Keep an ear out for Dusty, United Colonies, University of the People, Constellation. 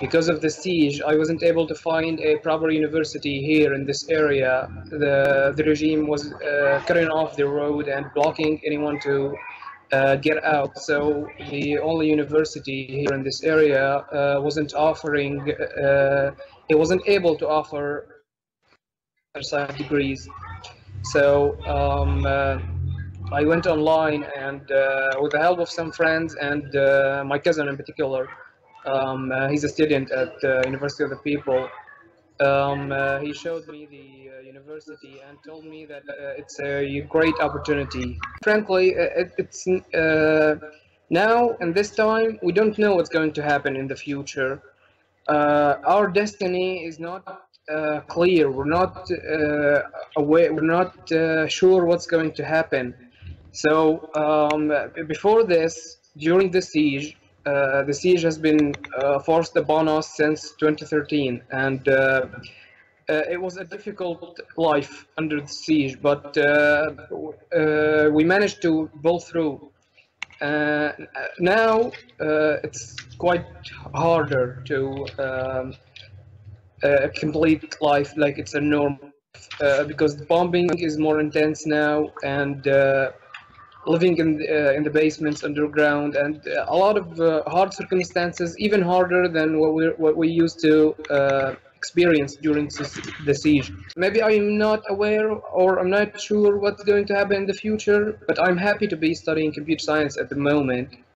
Because of the siege, I wasn't able to find a proper university here in this area. The regime was cutting off the road and blocking anyone to get out. So the only university here in this area wasn't offering, it wasn't able to offer science degrees. So I went online and with the help of some friends and my cousin in particular, he's a student at the University of the People. He showed me the university and told me that it's a great opportunity. Frankly, it's now and this time we don't know what's going to happen in the future. Our destiny is not clear. We're not aware. We're not sure what's going to happen. So before this, during the siege has been forced upon us since 2013, and it was a difficult life under the siege, but we managed to pull through. Now it's quite harder to complete life like it's a norm, because the bombing is more intense now, and living in the basements underground, and a lot of hard circumstances, even harder than what we used to experience during the siege. Maybe I'm not aware, or I'm not sure what's going to happen in the future, but I'm happy to be studying computer science at the moment.